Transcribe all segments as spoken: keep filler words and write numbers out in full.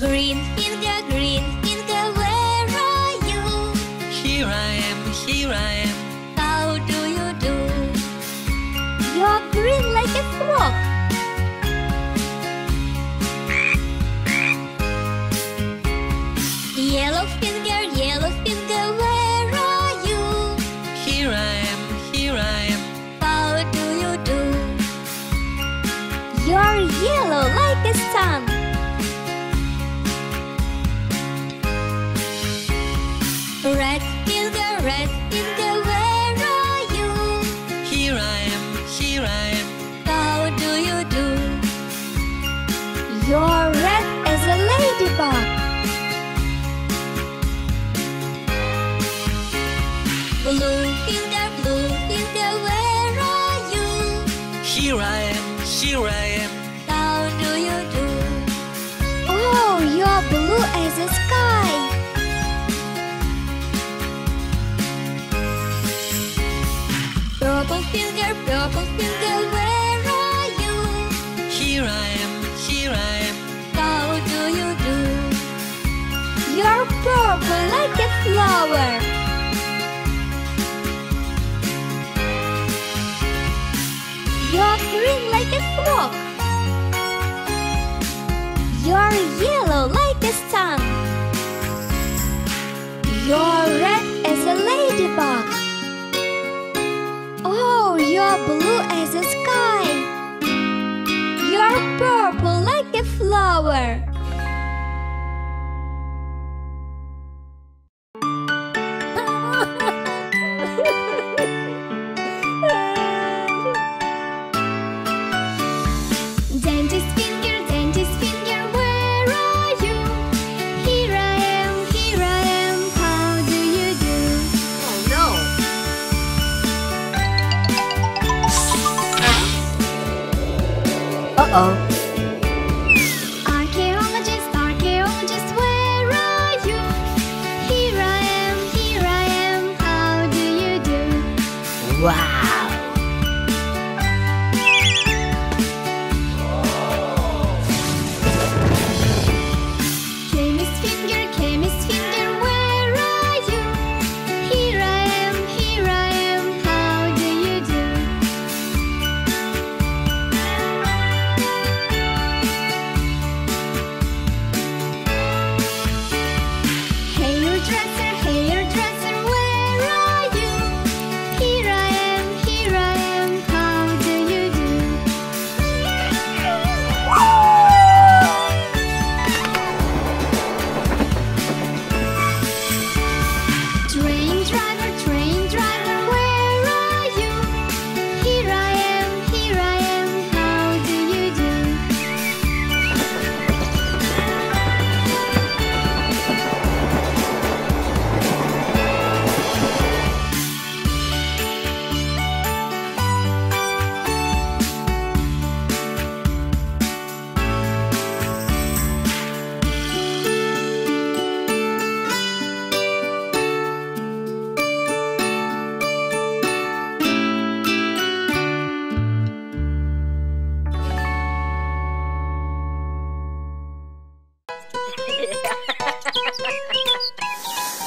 Green, Inga, green, Inga, where are you? Here I am, here I am. How do you do? You're green like a frog. Yellow finger, yellow finger, where are you? Here I am, here I am. How do you do? You're yellow like a sun. Red finger, red finger, where are you? Here I am, here I am. How do you do? You're red as a ladybug. Blue finger, blue finger, where are you? Here I am, here I am. How do you do? Oh, you're blue as the sky. Purple finger, purple finger, where are you? Here I am, here I am. How do you do? You're purple like a flower. You're green like a frog. You're yellow like a sun. You're red as a ladybug. Oh, you're blue as the sky. You're purple like a flower. Uh-oh. Archaeologist, archaeologist, where are you? Here I am, here I am, how do you do? Wow! Chemist finger, chemist finger, where are you? Here I am, here I am, how do you do?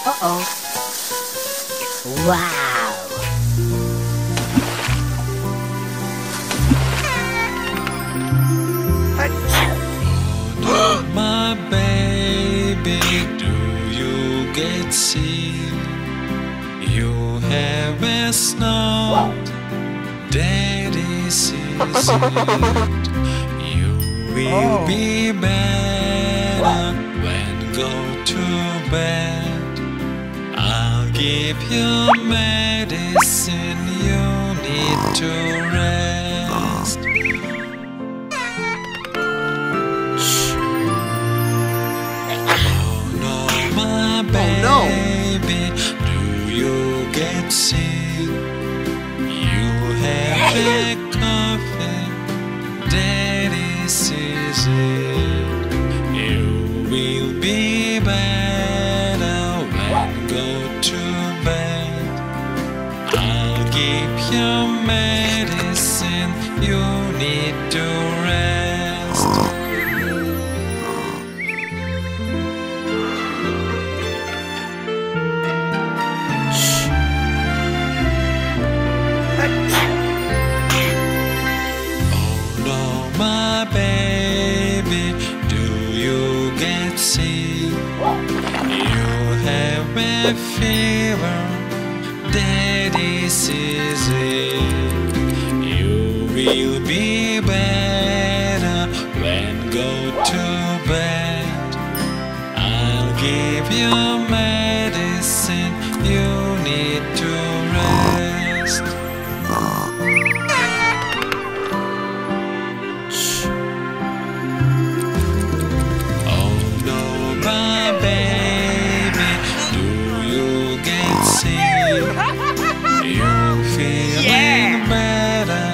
Uh-oh. Wow! My baby, do you get sick? You have a snow. Daddy sees it. You will oh. be better when go to bed. Give your medicine, you need to rest. Oh no, my baby, oh, no. Do you get sick? You have a coffin, daddy sees it. You will be better when go to bed. I'll give you medicine, you need to rest. a fever, that this is it. You will be better when go to bed. I'll give you medicine, you need to rest. Oh no, my baby, do you get sick? You feeling yeah. better?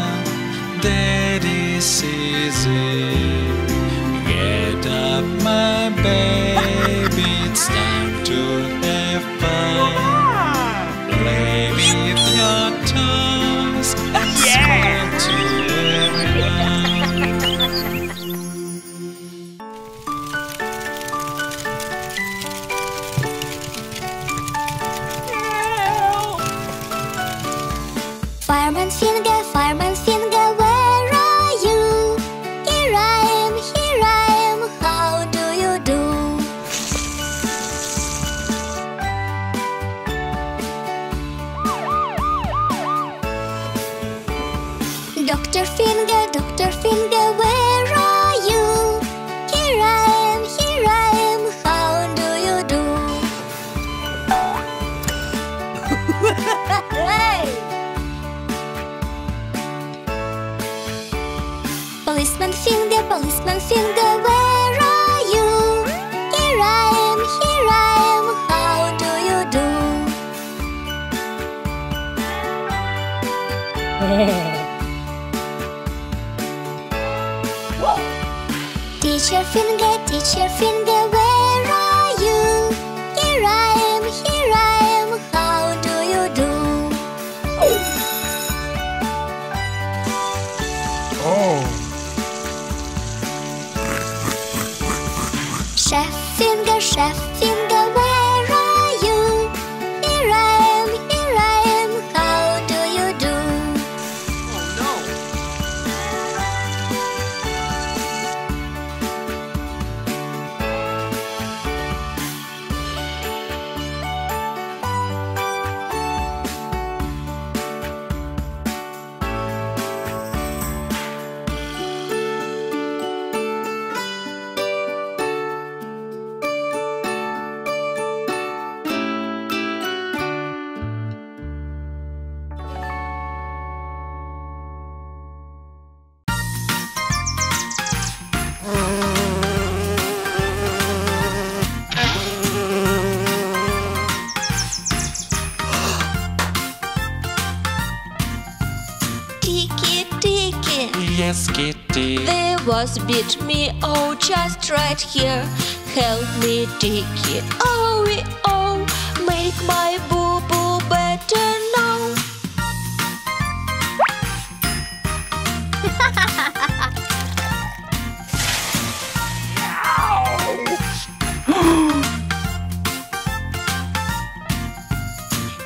That is easy. Get up, my baby, it's time to have fun. Play with your toys, yeah. It's good to everyone. Fireman finger, fireman finger, where are you? Here I am, here I am, how do you do? Doctor finger, doctor finger, where are you? Here I am, here I am, how do you do? Hey! Policeman finger, policeman finger, where are you? Here I am, here I am, how do you do? Teacher finger, teacher finger, where are you? Here I am, here I am, how do you do? Oh! Chef finger, chef finger, where are you? Here I am, here I am, how do you do? Oh no! Yes, kitty. They was beat me, oh, just right here. Help me, Tiki. Oh, we oh, make my boo-boo better now.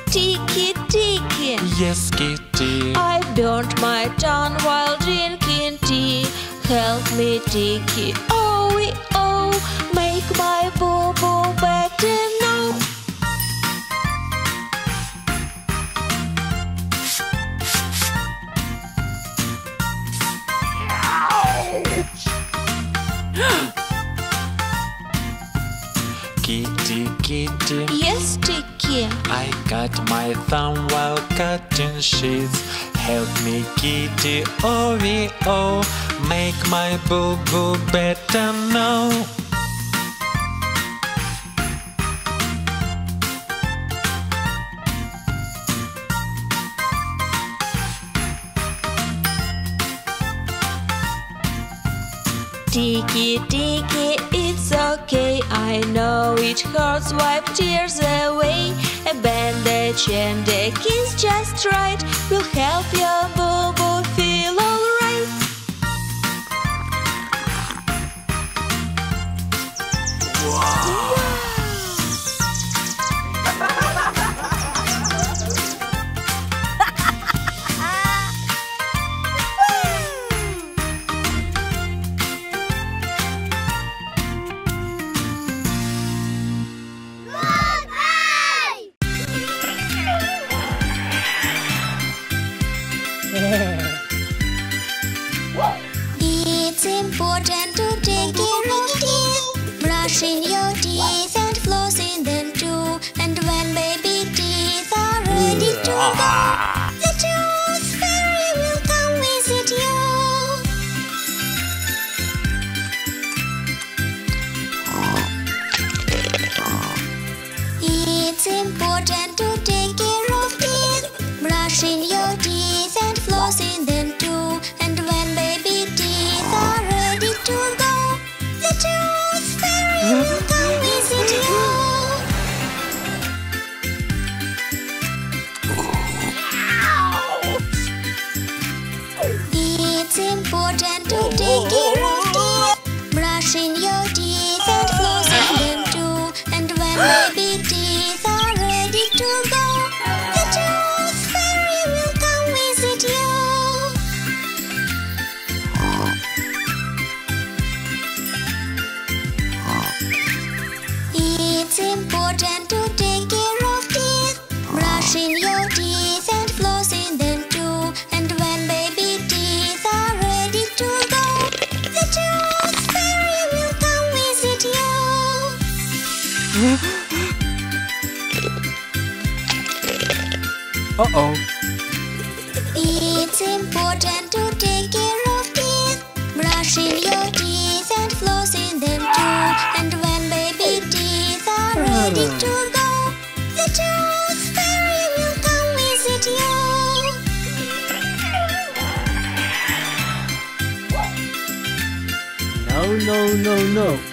Tiki, Tiki. Yes, kitty. I burnt my tongue while drinking. Help me, Tiki. Oh, we oh, make my boo-boo better now. Kitty, kitty. Yes, Tiki. I cut my thumb while cutting sheets. Help me, kitty, oh, we oh, make my boo-boo better now. Tiki, Tiki, it's okay, I know it hurts, wipe tears away. A bandage and a kiss just right will help your boo-boo feel alright. Goodbye! brush in your teeth and floss in them too. And when baby teeth are ready to go, the tooth fairy will come visit you. It's important to take care of teeth. Brush in your teeth and floss in them too. And when baby teeth are ready to go, the tooth fairy will come visit you. It's important to take care of teeth. Brush in your teeth and floss in them too. And when baby teeth are ready to go, the tooth fairy will come visit you. It's important to take care of teeth. Brush in your teeth and floss in them too. And when baby teeth are ready to go, the tooth fairy will come visit you. Uh-oh. It's important to take care of teeth. Brush in your teeth and floss in them too. And when baby teeth are ready to go, the tooth fairy will come visit you. No, no, no, no.